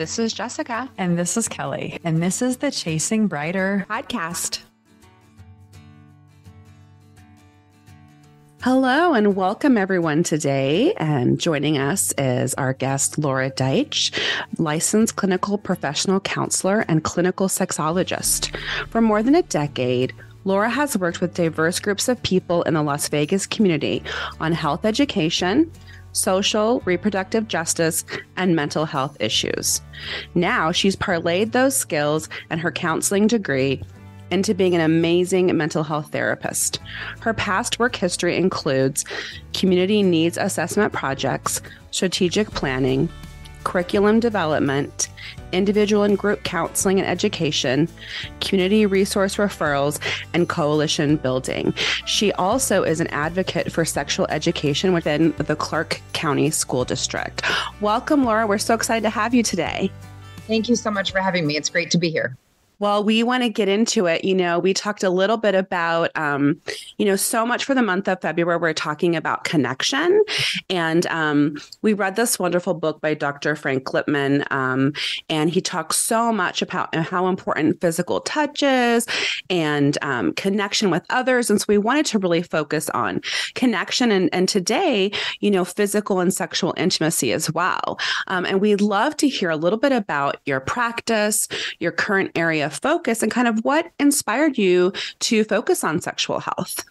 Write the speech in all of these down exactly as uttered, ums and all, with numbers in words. This is Jessica. And this is Kelly. And this is the Chasing Brighter podcast. Hello and welcome everyone today. And joining us is our guest, Laura Deitsch, licensed clinical professional counselor and clinical sexologist. For more than a decade, Laura has worked with diverse groups of people in the Las Vegas community on health education, social, reproductive justice, and mental health issues. Now she's parlayed those skills and her counseling degree into being an amazing mental health therapist. Her past work history includes community needs assessment projects, strategic planning, curriculum development, individual and group counseling and education, community resource referrals, and coalition building. She also is an advocate for sexual education within the Clark County School District. Welcome, Laura. We're so excited to have you today. Thank you so much for having me. It's great to be here. Well, we want to get into it. You know, we talked a little bit about, um, you know, so much for the month of February, we're talking about connection. And um, we read this wonderful book by Doctor Frank Lipman, um, and he talks so much about how important physical touch is and um, connection with others. And so we wanted to really focus on connection and, and today, you know, physical and sexual intimacy as well. Um, and we'd love to hear a little bit about your practice, your current area of focus, and kind of what inspired you to focus on sexual health.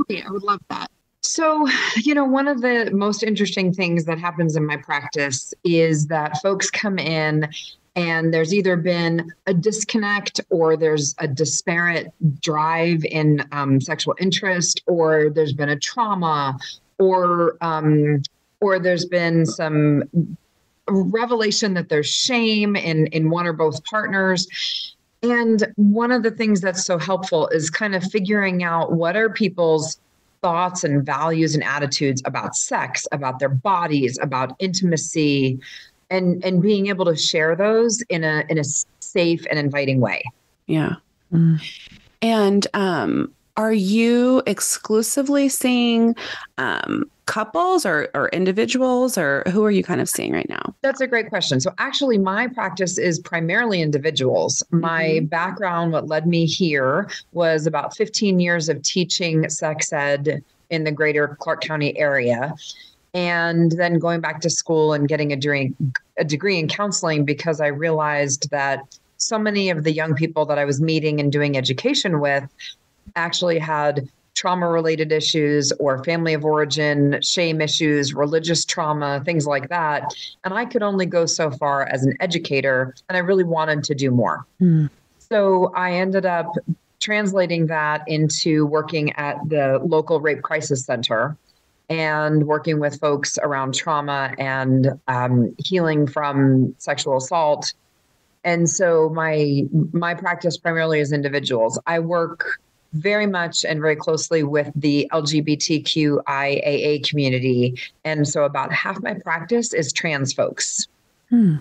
Okay, I would love that. So, you know, one of the most interesting things that happens in my practice is that folks come in and there's either been a disconnect or there's a disparate drive in um, sexual interest, or there's been a trauma, or um, or there's been some revelation that there's shame in, in one or both partners. And one of the things that's so helpful is kind of figuring out what are people's thoughts and values and attitudes about sex, about their bodies, about intimacy, and, and being able to share those in a, in a safe and inviting way. Yeah. Mm. And, um, are you exclusively seeing, um, couples or, or individuals, or who are you kind of seeing right now? That's a great question. So actually my practice is primarily individuals. Mm-hmm. My background, what led me here, was about fifteen years of teaching sex ed in the greater Clark County area. And then going back to school and getting a degree, a degree in counseling, because I realized that so many of the young people that I was meeting and doing education with actually had trauma-related issues or family of origin, shame issues, religious trauma, things like that. And I could only go so far as an educator, and I really wanted to do more. Mm. So I ended up translating that into working at the local Rape Crisis Center and working with folks around trauma and um, healing from sexual assault. And so my, my practice primarily is individuals. I work very much and very closely with the L G B T Q I A A community. And so about half my practice is trans folks. Hmm.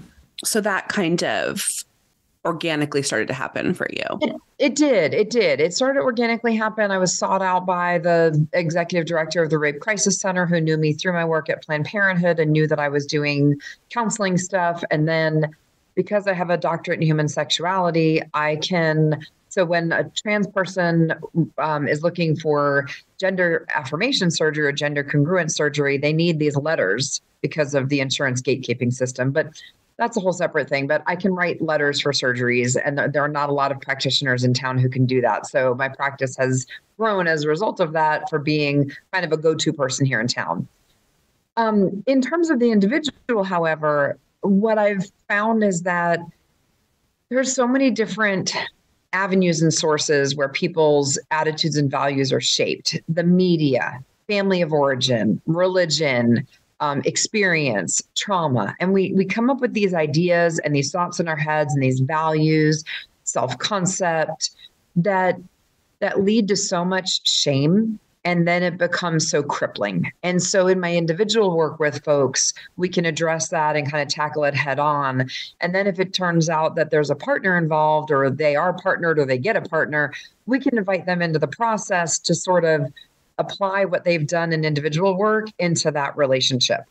So that kind of organically started to happen for you. It, it did. It did. It started organically happen. I was sought out by the executive director of the Rape Crisis Center, who knew me through my work at Planned Parenthood and knew that I was doing counseling stuff. And then because I have a doctorate in human sexuality, I can... So when a trans person um, is looking for gender affirmation surgery or gender congruent surgery, they need these letters because of the insurance gatekeeping system. But that's a whole separate thing. But I can write letters for surgeries, and there are not a lot of practitioners in town who can do that. So my practice has grown as a result of that, for being kind of a go-to person here in town. Um, in terms of the individual, however, what I've found is that there's so many different avenues and sources where people's attitudes and values are shaped: the media, family of origin, religion, um, experience, trauma. And we, we come up with these ideas and these thoughts in our heads and these values, self-concept, that, that lead to so much shame. And then it becomes so crippling. And so in my individual work with folks, we can address that and kind of tackle it head on. And then if it turns out that there's a partner involved, or they are partnered, or they get a partner, we can invite them into the process to sort of apply what they've done in individual work into that relationship.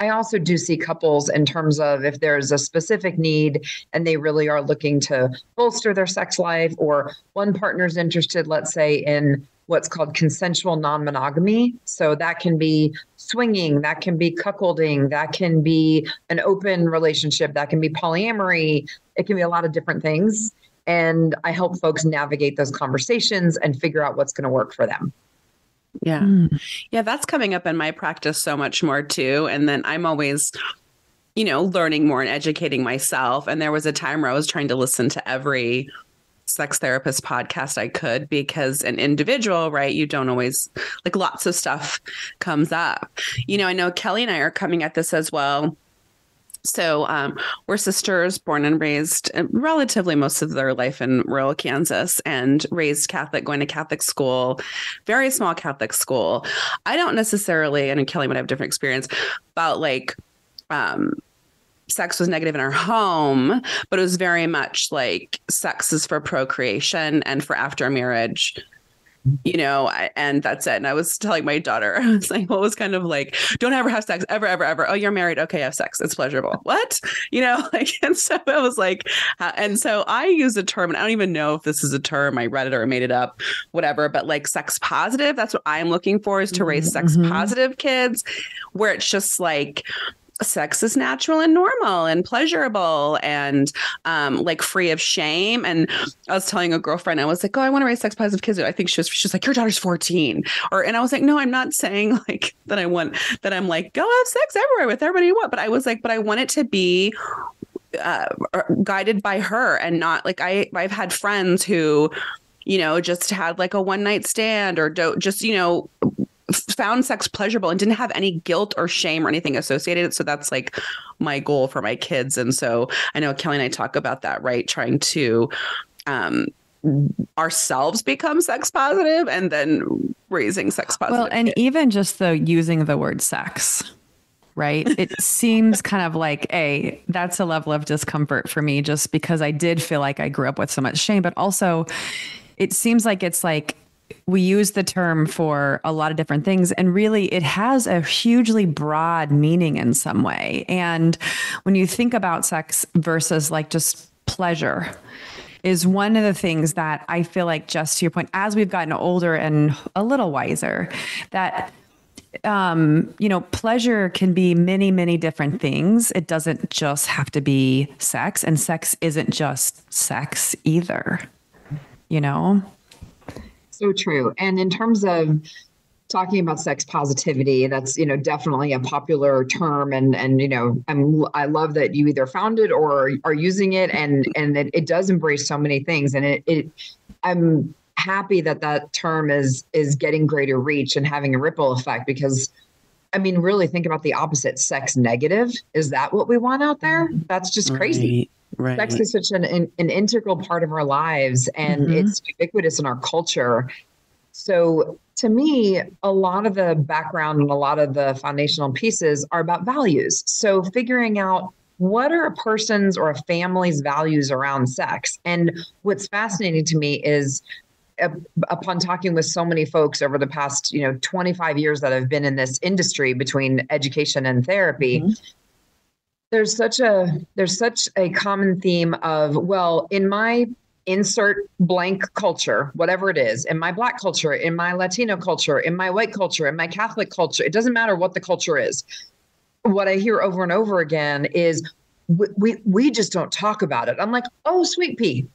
I also do see couples in terms of if there's a specific need and they really are looking to bolster their sex life, or one partner's interested, let's say, in what's called consensual non-monogamy. So that can be swinging, that can be cuckolding, that can be an open relationship, that can be polyamory. It can be a lot of different things. And I help folks navigate those conversations and figure out what's going to work for them. Yeah. Mm. Yeah. That's coming up in my practice so much more too. And then I'm always, you know, learning more and educating myself. And there was a time where I was trying to listen to every sex therapist podcast I could, because an individual, right, you don't always, like, lots of stuff comes up. You know, I know Kelly and I are coming at this as well. So um, we're sisters, born and raised relatively most of their life in rural Kansas, and raised Catholic, going to Catholic school, very small Catholic school. I don't necessarily, and Kelly might have different experience, about like um, sex was negative in our home, but it was very much like sex is for procreation and for after marriage, you know, and that's it. And I was telling my daughter, I was like, well, it was kind of like, don't ever have sex, ever, ever, ever. Oh, you're married. Okay, have sex. It's pleasurable. What? You know, like, and so I was like, uh, and so I use a term, and I don't even know if this is a term. I read it or made it up, whatever, but like sex positive, that's what I'm looking for, is to raise mm-hmm. sex positive kids, where it's just like, sex is natural and normal and pleasurable and um, like free of shame. And I was telling a girlfriend, I was like, oh, I want to raise sex positive kids. I think she was, she was like, your daughter's fourteen. Or, and I was like, no, I'm not saying like that I want, that I'm like, go have sex everywhere with everybody you want. But I was like, but I want it to be uh, guided by her, and not like, I, I've had friends who, you know, just had like a one night stand or don't just, you know, found sex pleasurable and didn't have any guilt or shame or anything associated. So that's like my goal for my kids. And so I know Kelly and I talk about that, right? Trying to um, ourselves become sex positive and then raising sex positive. Well, and kids. Even just the using the word sex, right? It seems kind of like, a, that's a level of discomfort for me, just because I did feel like I grew up with so much shame, but also it seems like it's like, we use the term for a lot of different things, and really it has a hugely broad meaning in some way. And when you think about sex versus like just pleasure, is one of the things that I feel like, just to your point, as we've gotten older and a little wiser, that um, you know, pleasure can be many, many different things. It doesn't just have to be sex, and sex isn't just sex either, you know? So true. And in terms of talking about sex positivity, that's, you know, definitely a popular term. And, and, you know, I'm, I love that you either found it or are using it, and, and it, it does embrace so many things. And it, it, I'm happy that that term is, is getting greater reach and having a ripple effect, because I mean, really think about the opposite, sex negative. Is that what we want out there? That's just crazy. Right. Right. Sex is such an, an an integral part of our lives, and mm-hmm. it's ubiquitous in our culture. So to me, a lot of the background and a lot of the foundational pieces are about values. So figuring out what are a person's or a family's values around sex. And what's fascinating to me is, upon talking with so many folks over the past, you know, twenty-five years that I've been in this industry between education and therapy, mm-hmm. There's such a there's such a common theme of, well, in my insert blank culture, whatever it is, in my Black culture, in my Latino culture, in my white culture, in my Catholic culture, it doesn't matter what the culture is. What I hear over and over again is we we, we just don't talk about it. I'm like, oh, sweet pea,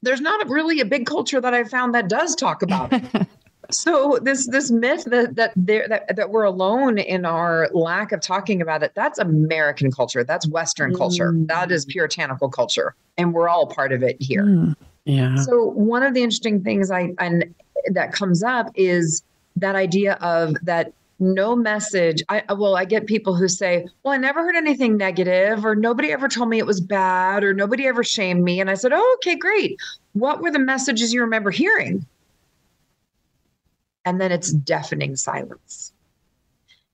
there's not really a big culture that I found that does talk about it. So this this myth that that, there, that that we're alone in our lack of talking about it, that's American culture. That's Western mm. culture. That is puritanical culture. And we're all part of it here. Mm. Yeah. So one of the interesting things I and that comes up is that idea of that no message. I Well, I get people who say, well, I never heard anything negative, or nobody ever told me it was bad, or nobody ever shamed me. And I said, oh, okay, great. What were the messages you remember hearing? And then it's deafening silence.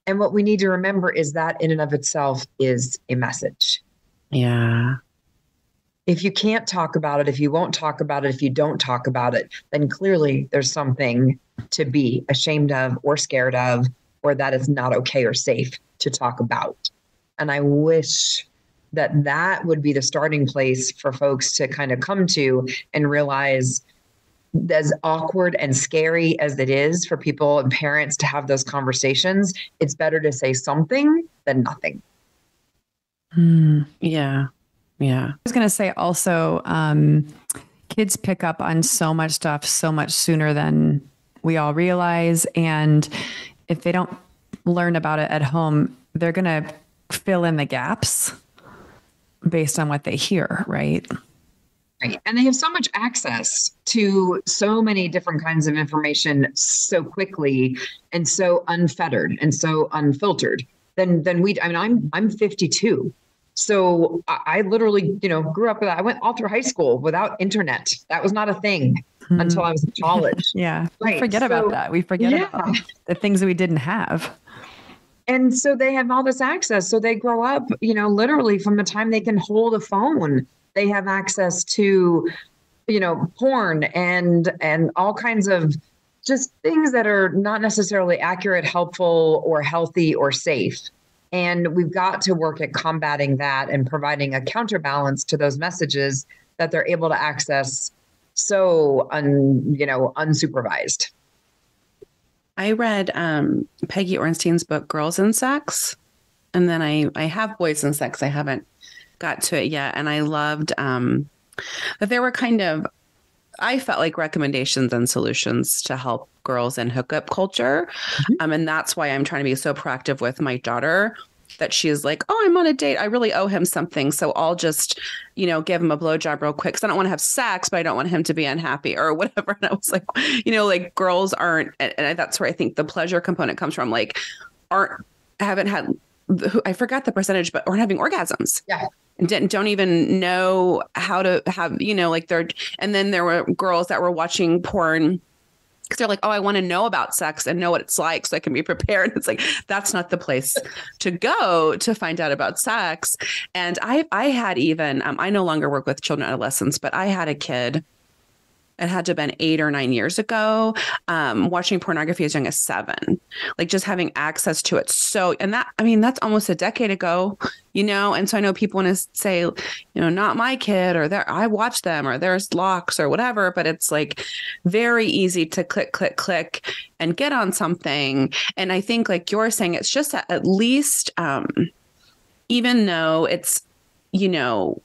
And what we need to remember is that in and of itself is a message. Yeah. If you can't talk about it, if you won't talk about it, if you don't talk about it, then clearly there's something to be ashamed of or scared of, or that it's not okay or safe to talk about. And I wish that that would be the starting place for folks to kind of come to and realize, as awkward and scary as it is for people and parents to have those conversations, it's better to say something than nothing. Mm, yeah. Yeah. I was going to say also, um, kids pick up on so much stuff so much sooner than we all realize. And if they don't learn about it at home, they're going to fill in the gaps based on what they hear. Right. Right. And they have so much access to so many different kinds of information so quickly and so unfettered and so unfiltered. Then, then we, I mean, I'm, I'm fifty-two. So I, I literally, you know, grew up with that. I went all through high school without internet. That was not a thing mm-hmm. until I was in college. yeah. Right. We forget so, about that. We forget yeah. about the things that we didn't have. And so they have all this access. So they grow up, you know, literally from the time they can hold a phone, they have access to, you know, porn and, and all kinds of just things that are not necessarily accurate, helpful, or healthy or safe. And we've got to work at combating that and providing a counterbalance to those messages that they're able to access so, un, you know, unsupervised. I read um, Peggy Ornstein's book, Girls and Sex. And then I, I have Boys and Sex. I haven't got to it yet. And I loved um, that there were kind of, I felt like recommendations and solutions to help girls in hookup culture. Mm-hmm. Um, and that's why I'm trying to be so proactive with my daughter, that she is like, oh, I'm on a date. I really owe him something. So I'll just, you know, give him a blowjob real quick. Cause I don't want to have sex, but I don't want him to be unhappy or whatever. And I was like, you know, like girls aren't, and, and that's where I think the pleasure component comes from. Like aren't, haven't had, I forgot the percentage, but aren't having orgasms. Yeah. Don't even know how to have, you know, like they're, and then there were girls that were watching porn because they're like, oh, I want to know about sex and know what it's like so I can be prepared. It's like, that's not the place to go to find out about sex. And I, I had even, um, I no longer work with children and adolescents, but I had a kid. It had to have been eight or nine years ago, um, watching pornography as young as seven, like just having access to it. So, and that, I mean, that's almost a decade ago, you know? And so I know people want to say, you know, not my kid or there, I watch them or there's locks or whatever, but it's like very easy to click, click, click and get on something. And I think like you're saying, it's just that at least, um, even though it's, you know,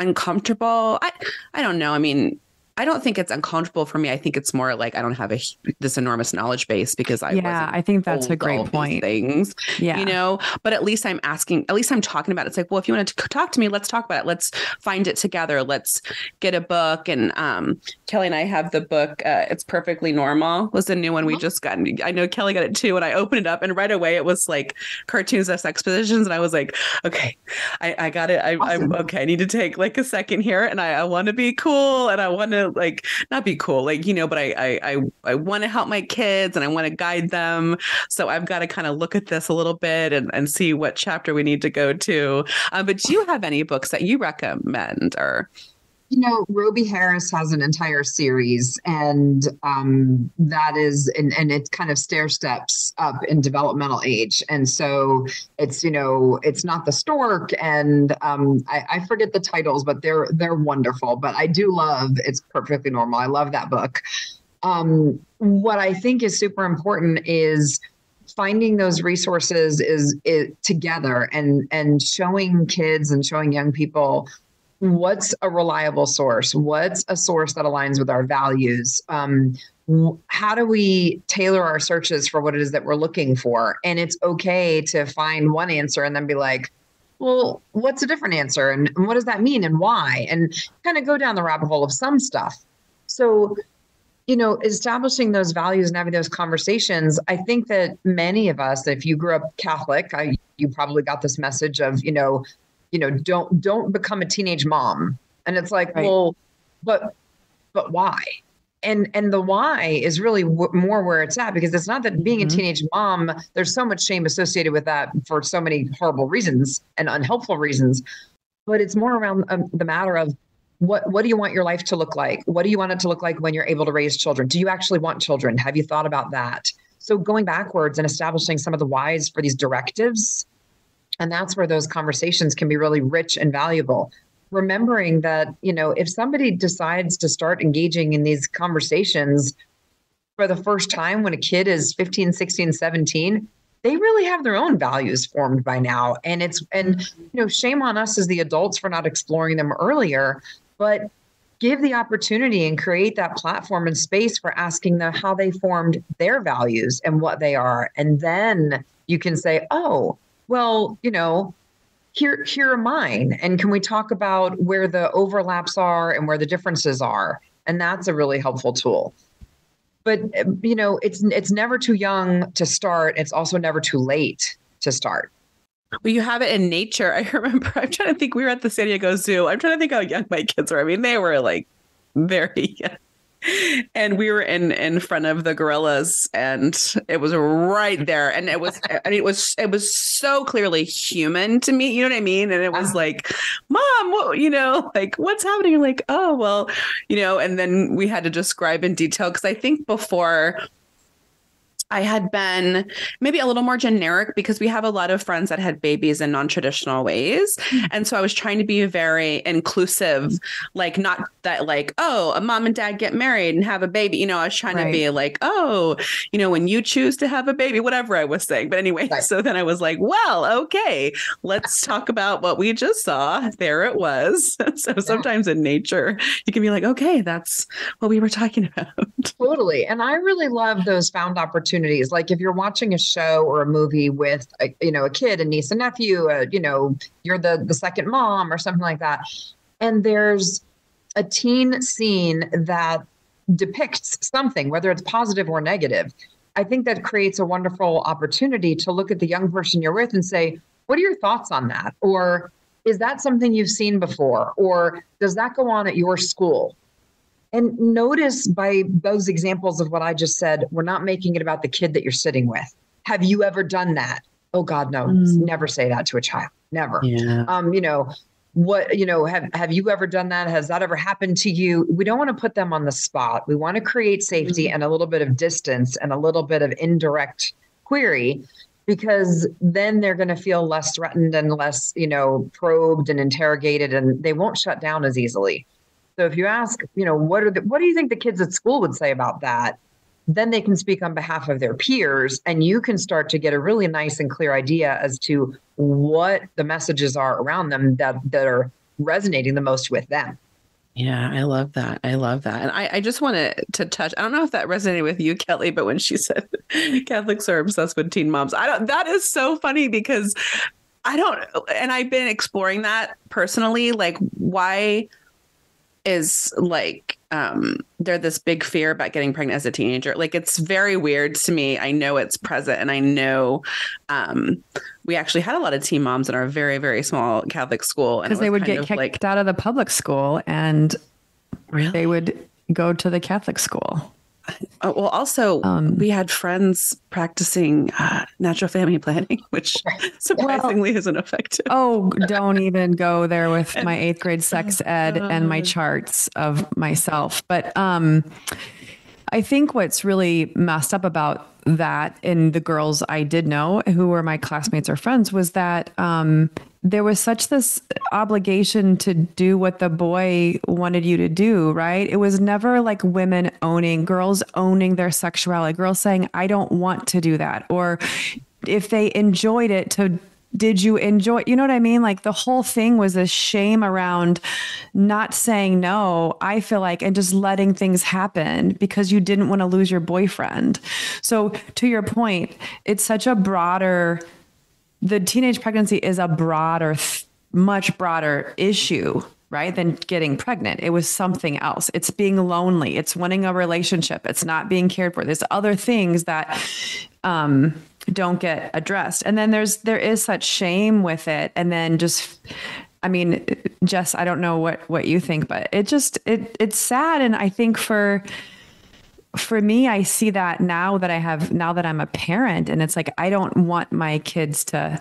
uncomfortable, I, I don't know. I mean, I don't think it's uncomfortable for me. I think it's more like I don't have a this enormous knowledge base because I yeah, wasn't I think that's a great point. Things, yeah, you know. But at least I'm asking. At least I'm talking about it. It's like, well, if you want to talk to me, let's talk about it. Let's find it together. Let's get a book. And um, Kelly and I have the book. Uh, it's Perfectly Normal. Was the new one we just got. I know Kelly got it too. And I opened it up, and right away it was like cartoons as sex positions, and I was like, okay, I, I got it. I, awesome. I'm okay. I need to take like a second here, and I, I want to be cool, and I want to. Like not be cool, like, you know, but I, I, I, I want to help my kids and I want to guide them. So I've got to kind of look at this a little bit and, and see what chapter we need to go to. Uh, but do you have any books that you recommend or? You know, Roby Harris has an entire series and um, that is, and, and it kind of stair steps up in developmental age. And so it's, you know, it's not the stork and um, I, I forget the titles, but they're, they're wonderful, but I do love, it's Perfectly Normal. I love that book. Um, what I think is super important is finding those resources is, is together and, and showing kids and showing young people what's a reliable source? What's a source that aligns with our values? Um, how do we tailor our searches for what it is that we're looking for? And it's okay to find one answer and then be like, well, what's a different answer? And, and what does that mean and why? And kind of go down the rabbit hole of some stuff. So, you know, establishing those values and having those conversations, I think that many of us, if you grew up Catholic, I, you probably got this message of, you know, you know, don't, don't become a teenage mom. And it's like, right. well, but, but why? And, and the why is really w- more where it's at, because it's not that being mm-hmm. a teenage mom, there's so much shame associated with that for so many horrible reasons and unhelpful reasons, but it's more around um, the matter of what, what do you want your life to look like? What do you want it to look like when you're able to raise children? Do you actually want children? Have you thought about that? So going backwards and establishing some of the whys for these directives, and that's where those conversations can be really rich and valuable. Remembering that, you know, if somebody decides to start engaging in these conversations for the first time when a kid is fifteen, sixteen, seventeen, they really have their own values formed by now. And it's, and, you know, shame on us as the adults for not exploring them earlier, but give the opportunity and create that platform and space for asking them how they formed their values and what they are. And then you can say, oh, well, you know, here, here are mine. And can we talk about where the overlaps are and where the differences are? And that's a really helpful tool. But, you know, it's it's never too young to start. It's also never too late to start. Well, you have it in nature. I remember, I'm trying to think, we were at the San Diego Zoo. I'm trying to think how young my kids were. I mean, they were like very young. And we were in, in front of the gorillas, and it was right there. And it was, I mean, it was, it was so clearly human to me, you know what I mean? And it was like, Mom, what, you know, like what's happening? You're like, oh, well, you know, and then we had to describe in detail. Cause I think before I had been maybe a little more generic, because we have a lot of friends that had babies in non-traditional ways. Mm-hmm. And so I was trying to be very inclusive, like not that like, oh, a mom and dad get married and have a baby. You know, I was trying right. to be like, oh, you know, when you choose to have a baby, whatever I was saying. But anyway, right. so then I was like, well, okay, let's talk about what we just saw. There it was. So sometimes in nature, you can be like, okay, that's what we were talking about. Totally. And I really love those found opportunities. Like if you're watching a show or a movie with, a, you know, a kid, a niece and nephew, a, you know, you're the, the second mom or something like that. And there's a teen scene that depicts something, whether it's positive or negative. I think that creates a wonderful opportunity to look at the young person you're with and say, what are your thoughts on that? Or is that something you've seen before? Or does that go on at your school? And notice by those examples of what I just said, we're not making it about the kid that you're sitting with. Have you ever done that? Oh, God, no, mm. never say that to a child. Never. Yeah. Um, you know, what, you know, have, have you ever done that? Has that ever happened to you? We don't want to put them on the spot. We want to create safety mm. and a little bit of distance and a little bit of indirect query, because then they're going to feel less threatened and less, you know, probed and interrogated, and they won't shut down as easily. So if you ask, you know, what are the, what do you think the kids at school would say about that? Then they can speak on behalf of their peers, and you can start to get a really nice and clear idea as to what the messages are around them that, that are resonating the most with them. Yeah, I love that. I love that. And I, I just wanted to touch, I don't know if that resonated with you, Kelly, but when she said Catholics are obsessed with teen moms, I don't, that is so funny, because I don't, and I've been exploring that personally, like why is like, um, they're this big fear about getting pregnant as a teenager. Like, it's very weird to me. I know it's present, and I know, um, we actually had a lot of teen moms in our very, very small Catholic school. Because they would get kicked like, out of the public school, and really? They would go to the Catholic school. Uh, well, also, um, we had friends practicing uh, natural family planning, which surprisingly well, isn't effective. Oh, don't even go there with my eighth grade sex ed and my charts of myself. But um, I think what's really messed up about that, and the girls I did know who were my classmates or friends, was that um, there was such this obligation to do what the boy wanted you to do, right? It was never like women owning, girls owning their sexuality, girls saying, I don't want to do that. Or if they enjoyed it, to did you enjoy, you know what I mean? Like the whole thing was this shame around not saying no, I feel like, and just letting things happen because you didn't want to lose your boyfriend. So to your point, it's such a broader, the teenage pregnancy is a broader, much broader issue, right? Than getting pregnant. It was something else. It's being lonely. It's wanting a relationship. It's not being cared for. There's other things that, um, don't get addressed. And then there's, there is such shame with it. And then just, I mean, Jess, I don't know what, what you think, but it just, it, it's sad. And I think for, for me, I see that now that I have, now that I'm a parent, and it's like, I don't want my kids to,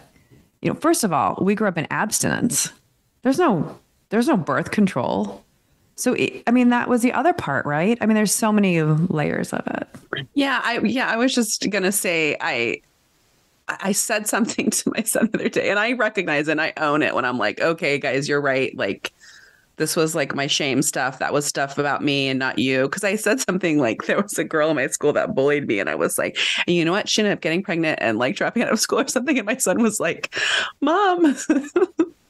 you know, first of all, we grew up in abstinence. There's no, there's no birth control. So, I mean, that was the other part, right? I mean, there's so many layers of it. Yeah. I, yeah. I was just going to say, I, I said something to my son the other day, and I recognize and I own it when I'm like, okay, guys, you're right. Like, this was like my shame stuff. That was stuff about me and not you. Cause I said something like, there was a girl in my school that bullied me. And I was like, and you know what? She ended up getting pregnant and like dropping out of school or something. And my son was like, Mom,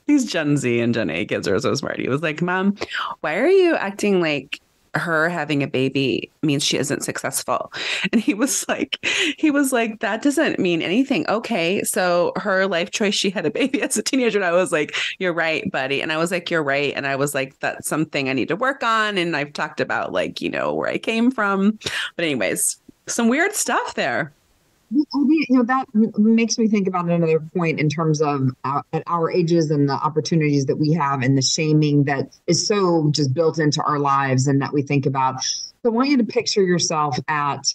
these Gen Z and Gen A kids are so smart. He was like, Mom, why are you acting like her having a baby means she isn't successful? And he was like, he was like, that doesn't mean anything. Okay. So her life choice, she had a baby as a teenager. And I was like, you're right, buddy. And I was like, you're right. And I was like, that's something I need to work on. And I've talked about like, you know, where I came from, but anyways, some weird stuff there. You know, that makes me think about another point in terms of our, at our ages and the opportunities that we have and the shaming that is so just built into our lives and that we think about. So I want you to picture yourself at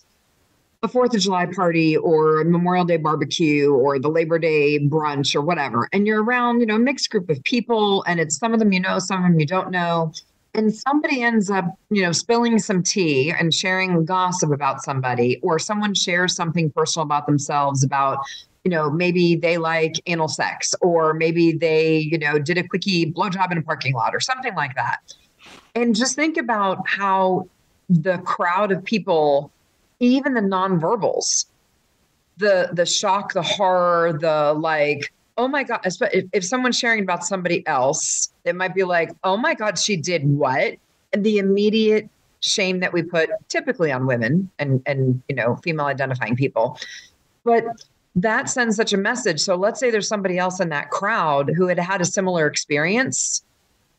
a fourth of July party or a Memorial Day barbecue or the Labor Day brunch or whatever. And you're around, you know, a mixed group of people, and it's some of them you know, some of them you don't know. And somebody ends up, you know, spilling some tea and sharing gossip about somebody, or someone shares something personal about themselves about, you know, maybe they like anal sex, or maybe they, you know, did a quickie blowjob in a parking lot or something like that. And just think about how the crowd of people, even the nonverbals, the the shock, the horror, the like, oh my God, if, if someone's sharing about somebody else, it might be like, oh my God, she did what? And the immediate shame that we put typically on women and, and, you know, female identifying people. But that sends such a message. So let's say there's somebody else in that crowd who had had a similar experience.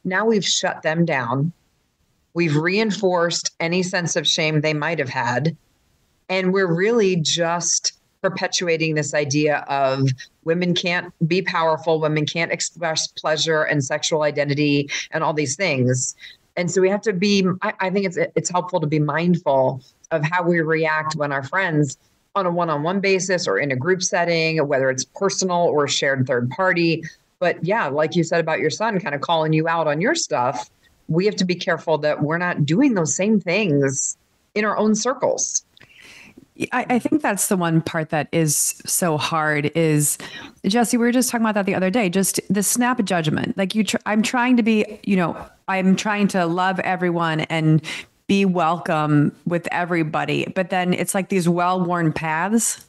Now we've shut them down. We've reinforced any sense of shame they might have had. And we're really just perpetuating this idea of women can't be powerful, women can't express pleasure and sexual identity and all these things. And so we have to be, I, I think it's it's helpful to be mindful of how we react when our friends on a one-on-one basis or in a group setting, whether it's personal or shared third party. But yeah, like you said about your son kind of calling you out on your stuff, we have to be careful that we're not doing those same things in our own circles. I, I think that's the one part that is so hard is, Jesse, we were just talking about that the other day, just the snap judgment. Like you, tr- I'm trying to be, you know, I'm trying to love everyone and be welcome with everybody. But then it's like these well-worn paths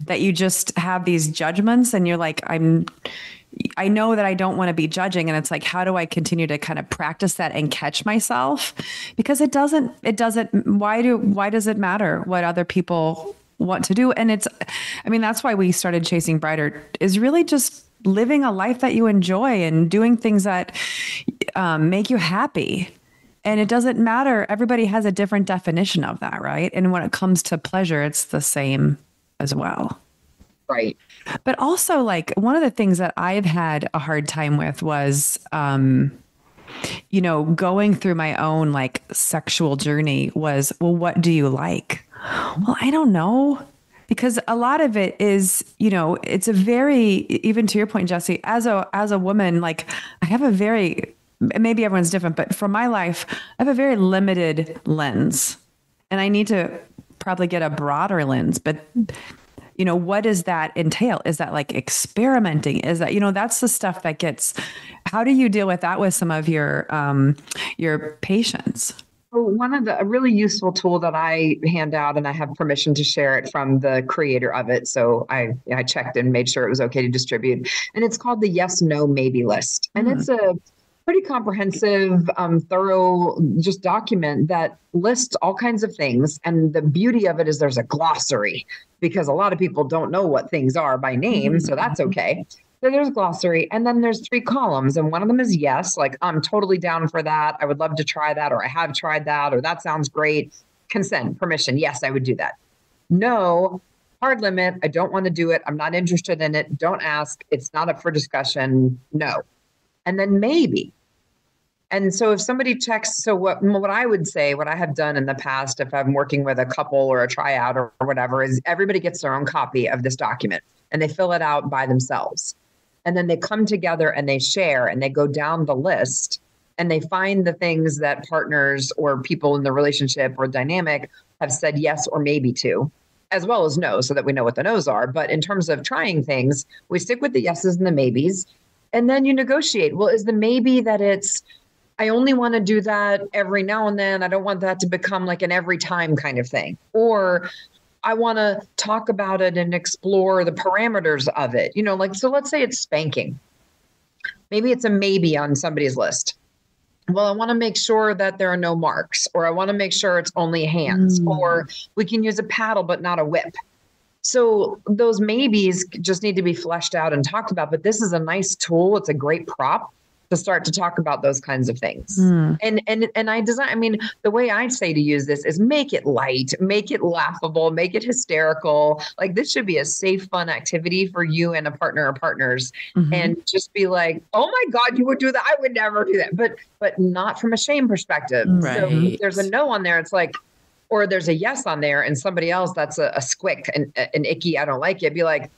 that you just have these judgments, and you're like, I'm, I know that I don't want to be judging. And it's like, how do I continue to kind of practice that and catch myself? Because it doesn't, it doesn't, why do, why does it matter what other people want to do? And it's, I mean, that's why we started Chasing Brighter, is really just living a life that you enjoy and doing things that um, make you happy. And it doesn't matter. Everybody has a different definition of that, right? And when it comes to pleasure, it's the same as well. Right. But also, like, one of the things that I've had a hard time with was, um, you know, going through my own like sexual journey was, well, what do you like? Well, I don't know. Because a lot of it is, you know, it's a very, even to your point, Jesse, as a, as a woman, like I have a very, maybe everyone's different, but for my life, I have a very limited lens, and I need to probably get a broader lens, but you know, what does that entail? Is that like experimenting? Is that, you know, that's the stuff that gets, how do you deal with that with some of your, um, your patients? Well, one of the a really useful tool that I hand out, and I have permission to share it from the creator of it. So I, I checked and made sure it was okay to distribute. And it's called the yes, no, maybe list. And mm-hmm. it's a pretty comprehensive, um, thorough, just document that lists all kinds of things. And the beauty of it is there's a glossary, because a lot of people don't know what things are by name. So that's okay. So there's a glossary. And then there's three columns. And one of them is yes, like I'm totally down for that. I would love to try that. Or I have tried that. Or that sounds great. Consent, permission. Yes, I would do that. No, hard limit. I don't want to do it. I'm not interested in it. Don't ask. It's not up for discussion. No. And then maybe. And so if somebody checks, so what what I would say, what I have done in the past, if I'm working with a couple or a tryout or, or whatever, is everybody gets their own copy of this document and they fill it out by themselves. And then they come together and they share and they go down the list and they find the things that partners or people in the relationship or dynamic have said yes or maybe to, as well as no, so that we know what the no's are. But in terms of trying things, we stick with the yeses and the maybes, and then you negotiate. Well, is the maybe that it's, I only want to do that every now and then. I don't want that to become like an every time kind of thing. Or I want to talk about it and explore the parameters of it. You know, like, so let's say it's spanking. Maybe it's a maybe on somebody's list. Well, I want to make sure that there are no marks, or I want to make sure it's only hands, mm. or we can use a paddle, but not a whip. So those maybes just need to be fleshed out and talked about, but this is a nice tool. It's a great prop to start to talk about those kinds of things. Mm. And, and, and I design, I mean, the way I say to use this is make it light, make it laughable, make it hysterical. Like, this should be a safe, fun activity for you and a partner or partners, mm-hmm. and just be like, oh my God, you would do that. I would never do that. But, but not from a shame perspective. Right. So if there's a no on there, it's like, or there's a yes on there and somebody else that's a, a squick and an icky, I don't like it. Be like,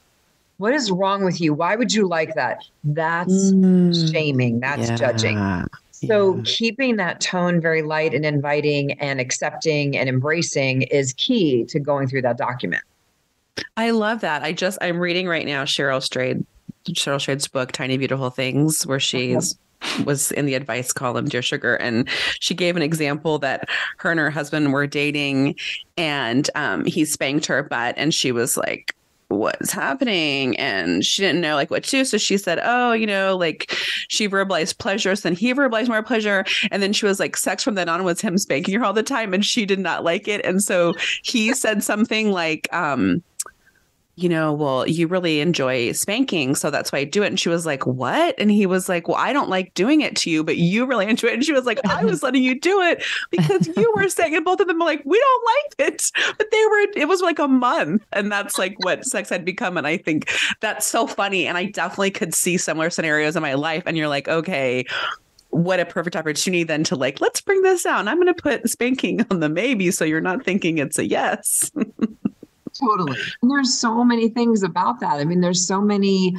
what is wrong with you? Why would you like that? That's mm, shaming. That's yeah, judging. So yeah. keeping that tone very light and inviting and accepting and embracing is key to going through that document. I love that. I just, I'm reading right now, Cheryl Strayed, Cheryl Strayed's book, Tiny Beautiful Things, where she's, uh-huh. was in the advice column, Dear Sugar. And she gave an example that her and her husband were dating, and um, he spanked her butt, and she was like, what's happening? And she didn't know like what to do. So she said, oh, you know, like she verbalized pleasure. So then he verbalized more pleasure. And then she was like, sex from then on was him spanking her all the time. And she did not like it. And so he said something like, um, you know, well, you really enjoy spanking, so that's why I do it. And she was like, what? And he was like, well, I don't like doing it to you, but you really enjoy it. And she was like, I was letting you do it because you were saying, and both of them were like, we don't like it. But they were, it was like a month. And that's like what sex had become. And I think that's so funny. And I definitely could see similar scenarios in my life. And you're like, okay, what a perfect opportunity then to like, let's bring this down. I'm going to put spanking on the maybe, so you're not thinking it's a yes. Totally. And there's so many things about that. I mean, there's so many,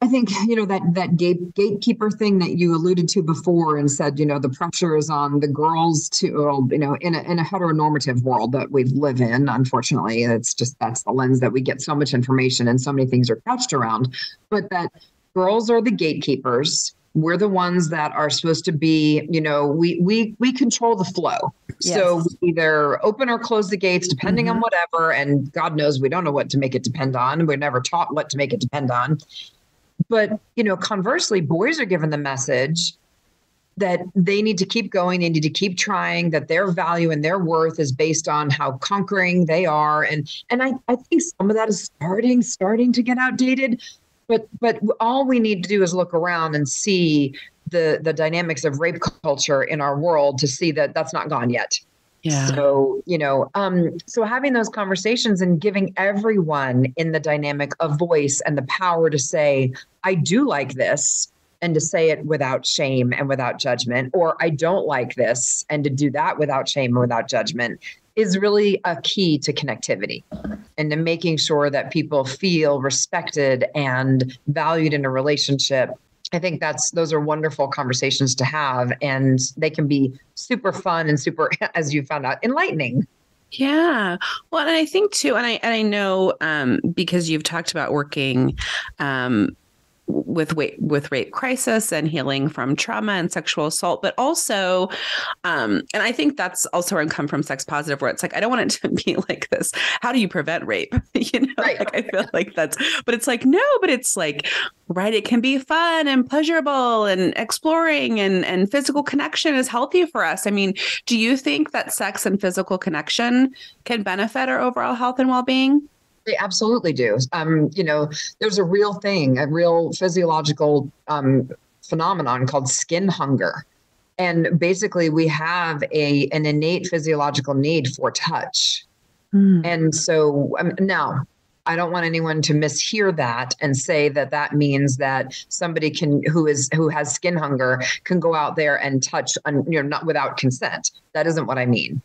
I think, you know, that, that gate, gatekeeper thing that you alluded to before and said, you know, the pressure is on the girls to, you know, in a, in a heteronormative world that we live in, unfortunately, it's just, that's the lens that we get so much information and so many things are couched around, but that girls are the gatekeepers. We're the ones that are supposed to be, you know, we we we control the flow. Yes. So we either open or close the gates, depending mm-hmm. on whatever. And God knows we don't know what to make it depend on. We're never taught what to make it depend on. But, you know, conversely, boys are given the message that they need to keep going. They need to keep trying, that their value and their worth is based on how conquering they are. And and I, I think some of that is starting, starting to get outdated. But but all we need to do is look around and see the the dynamics of rape culture in our world to see that that's not gone yet. Yeah. So, you know, um, so having those conversations and giving everyone in the dynamic a voice and the power to say, I do like this, and to say it without shame and without judgment, or I don't like this, and to do that without shame and without judgment, is really a key to connectivity and to making sure that people feel respected and valued in a relationship. I think that's, those are wonderful conversations to have, and they can be super fun and super, as you found out, enlightening. Yeah. Well, and I think too, and I, and I know, um, because you've talked about working, um, with with rape crisis and healing from trauma and sexual assault, but also, um, and I think that's also where I come from, sex positive, where it's like, I don't want it to be like this. How do you prevent rape? You know, right. Like I feel like that's, but it's like, no, but it's like, right. It can be fun and pleasurable and exploring, and, and physical connection is healthy for us. I mean, do you think that sex and physical connection can benefit our overall health and well-being? They absolutely do. Um, you know, there's a real thing, a real physiological um, phenomenon called skin hunger. And basically we have a an innate physiological need for touch. Mm. And so um, now I don't want anyone to mishear that and say that that means that somebody can who is who has skin hunger can go out there and touch, un, you know, not without consent. That isn't what I mean.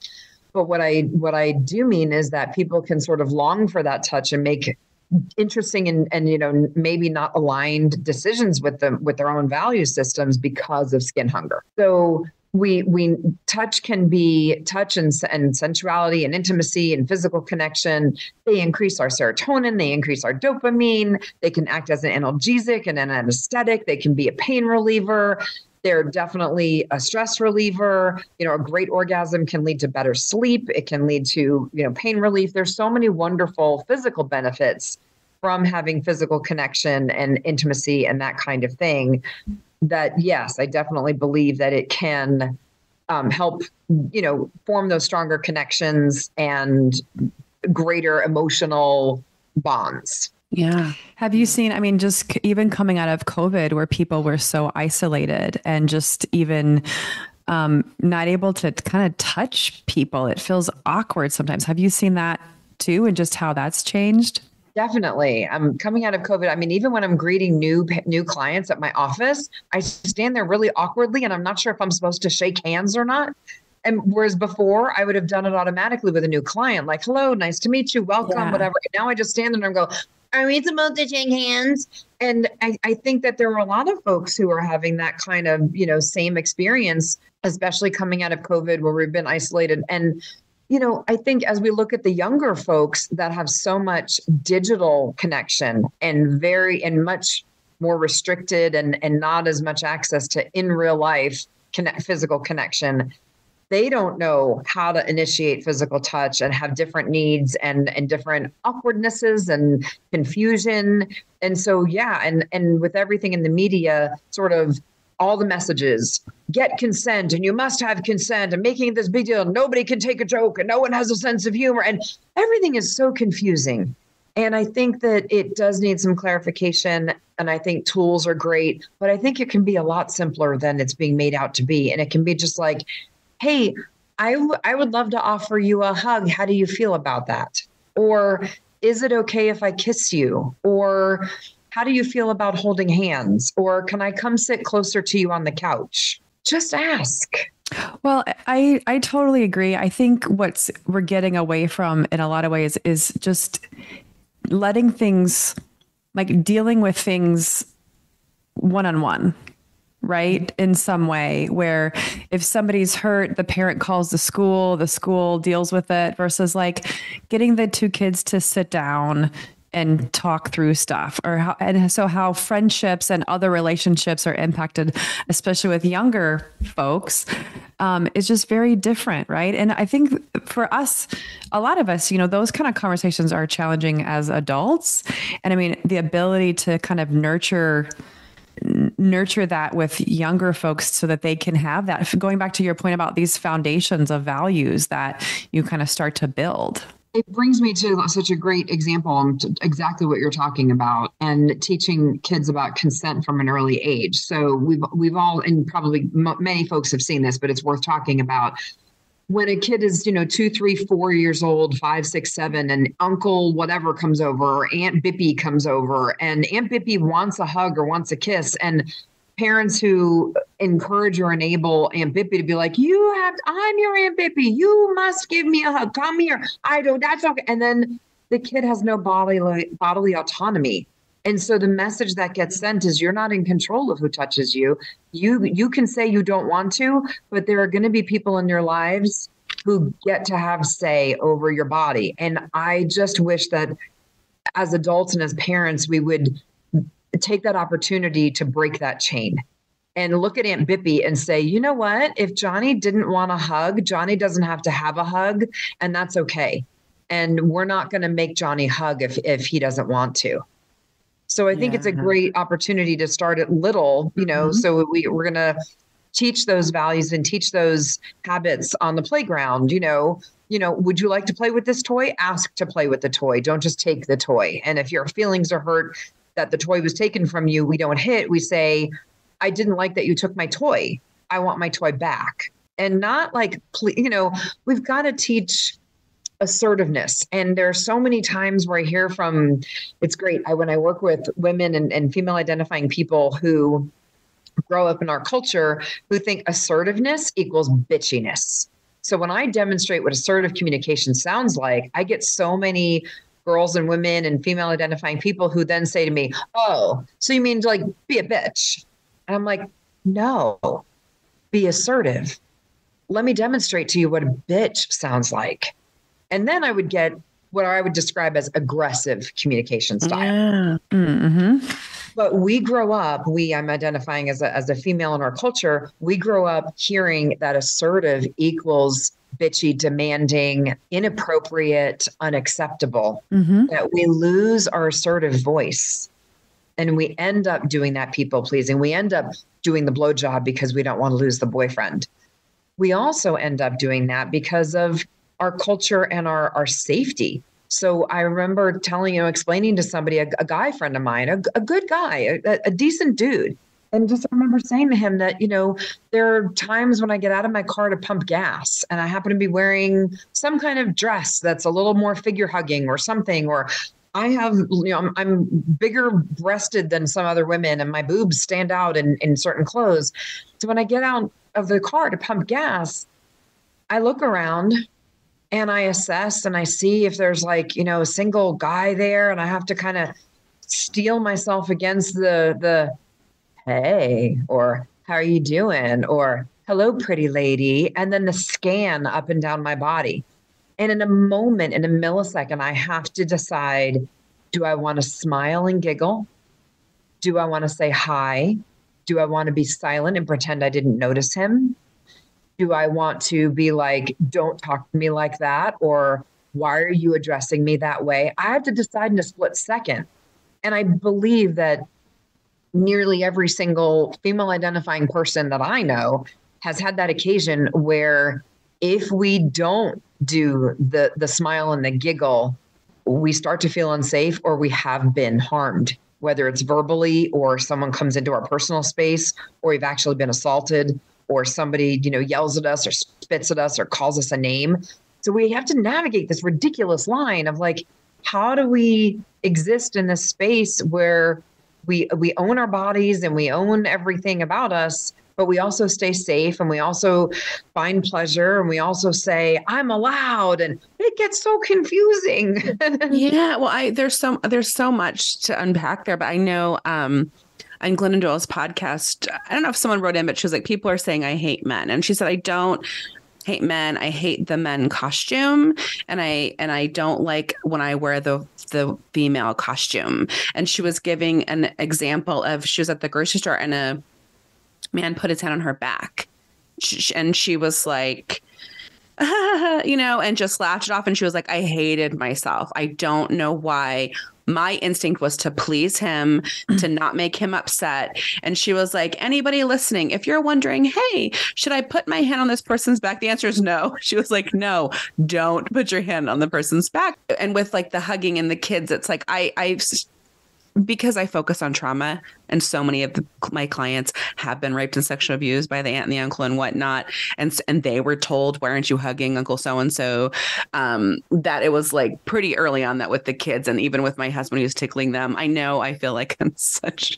But what I what I do mean is that people can sort of long for that touch and make interesting and, and, you know, maybe not aligned decisions with them, with their own value systems because of skin hunger. So we, we touch can be touch and, and sensuality and intimacy and physical connection. They increase our serotonin. They increase our dopamine. They can act as an analgesic and an anesthetic. They can be a pain reliever. They're definitely a stress reliever. You know, a great orgasm can lead to better sleep. It can lead to, you know, pain relief. There's so many wonderful physical benefits from having physical connection and intimacy and that kind of thing that, yes, I definitely believe that it can um, help, you know, form those stronger connections and greater emotional bonds. Yeah. Have you seen, I mean, just even coming out of COVID where people were so isolated and just even um, not able to kind of touch people, it feels awkward sometimes. Have you seen that too and just how that's changed? Definitely. I'm coming out of COVID. I mean, even when I'm greeting new new clients at my office, I stand there really awkwardly and I'm not sure if I'm supposed to shake hands or not. And whereas before I would have done it automatically with a new client, like, hello, nice to meet you. Welcome, yeah. whatever. And now I just stand there and go, are we supposed to shake hands? And I, I think that there were a lot of folks who are having that kind of, you know, same experience, especially coming out of COVID where we've been isolated. And, you know, I think as we look at the younger folks that have so much digital connection and very and much more restricted and, and not as much access to in real life connect, physical connection, they don't know how to initiate physical touch and have different needs and, and different awkwardnesses and confusion. And so, yeah, and, and with everything in the media, sort of all the messages, get consent and you must have consent and making this big deal. Nobody can take a joke and no one has a sense of humor. And everything is so confusing. And I think that it does need some clarification. And I think tools are great, but I think it can be a lot simpler than it's being made out to be. And it can be just like, hey, I, w- I would love to offer you a hug. How do you feel about that? Or is it okay if I kiss you? Or how do you feel about holding hands? Or can I come sit closer to you on the couch? Just ask. Well, I, I totally agree. I think what's we're getting away from in a lot of ways is just letting things, like dealing with things one-on-one. Right. In some way where if somebody's hurt, the parent calls the school, the school deals with it versus like getting the two kids to sit down and talk through stuff or how, and so how friendships and other relationships are impacted, especially with younger folks, um, is just very different. Right. And I think for us, a lot of us, you know, those kind of conversations are challenging as adults. And I mean, the ability to kind of nurture nurture that with younger folks so that they can have that. Going back to your point about these foundations of values that you kind of start to build. It brings me to such a great example, exactly what you're talking about, and teaching kids about consent from an early age. So we've, we've all, and probably m- many folks have seen this, but it's worth talking about. When a kid is, you know, two, three, four years old, five, six, seven, and Uncle whatever comes over, or Aunt Bippy comes over, and Aunt Bippy wants a hug or wants a kiss, and parents who encourage or enable Aunt Bippy to be like, "You have, I'm your Aunt Bippy. You must give me a hug. Come here. I don't. That's okay." And then the kid has no bodily bodily autonomy. And so the message that gets sent is you're not in control of who touches you. You you can say you don't want to, but there are going to be people in your lives who get to have say over your body. And I just wish that as adults and as parents, we would take that opportunity to break that chain and look at Aunt Bippy and say, you know what? If Johnny didn't want a hug, Johnny doesn't have to have a hug, and that's okay. And we're not going to make Johnny hug if if he doesn't want to. So I think yeah. it's a great opportunity to start at little, you know, mm-hmm. so we, we're going to teach those values and teach those habits on the playground. You know, you know, would you like to play with this toy? Ask to play with the toy. Don't just take the toy. And if your feelings are hurt that the toy was taken from you, we don't hit. We say, I didn't like that you took my toy. I want my toy back. And not like, you know, we've got to teach assertiveness. And there are so many times where I hear from, it's great. I, when I work with women and, and female identifying people who grow up in our culture, who think assertiveness equals bitchiness. So when I demonstrate what assertive communication sounds like, I get so many girls and women and female identifying people who then say to me, oh, so you mean to like be a bitch? And I'm like, no, be assertive. Let me demonstrate to you what a bitch sounds like. And then I would get what I would describe as aggressive communication style. Yeah. Mm-hmm. But we grow up, we, I'm identifying as a, as a female in our culture, we grow up hearing that assertive equals bitchy, demanding, inappropriate, unacceptable, mm-hmm. that we lose our assertive voice. And we end up doing that people pleasing. We end up doing the blowjob because we don't want to lose the boyfriend. We also end up doing that because of our culture and our, our safety. So I remember telling, you know, explaining to somebody, a, a guy friend of mine, a, a good guy, a, a decent dude. And just remember saying to him that, you know, there are times when I get out of my car to pump gas and I happen to be wearing some kind of dress that's a little more figure hugging or something, or I have, you know, I'm, I'm bigger breasted than some other women and my boobs stand out in, in certain clothes. So when I get out of the car to pump gas, I look around and I assess and I see if there's like, you know, a single guy there, and I have to kind of steel myself against the, the, hey, or how are you doing? Or hello, pretty lady. And then the scan up and down my body. And in a moment, in a millisecond, I have to decide, do I want to smile and giggle? Do I want to say hi? Do I want to be silent and pretend I didn't notice him? Do I want to be like, don't talk to me like that? Or why are you addressing me that way? I have to decide in a split second. And I believe that nearly every single female identifying person that I know has had that occasion where if we don't do the, the smile and the giggle, we start to feel unsafe or we have been harmed, whether it's verbally or someone comes into our personal space or we've actually been assaulted or somebody, you know, yells at us or spits at us or calls us a name. So we have to navigate this ridiculous line of like, how do we exist in this space where We we own our bodies and we own everything about us, but we also stay safe and we also find pleasure and we also say, I'm allowed, and it gets so confusing. Yeah, well, I there's so there's so much to unpack there, but I know um on Glennon Doyle's podcast, I don't know if someone wrote in, but she was like, people are saying I hate men. And she said, I don't hate men. I hate the men costume. And I, and I don't like when I wear the, the female costume. And she was giving an example of, she was at the grocery store and a man put his hand on her back, and she was like, ah, you know, and just laughed it off. And she was like, I hated myself. I don't know why. My instinct was to please him, to not make him upset. And she was like, anybody listening, if you're wondering, hey, should I put my hand on this person's back? The answer is no. She was like, no, don't put your hand on the person's back. And with like the hugging and the kids, it's like, I, I, because I focus on trauma and so many of the, my clients have been raped and sexually abused by the aunt and the uncle and whatnot. And, and they were told, why aren't you hugging Uncle so-and-so? Um, that it was like pretty early on that with the kids. And even with my husband, who's tickling them, I know I feel like I'm such,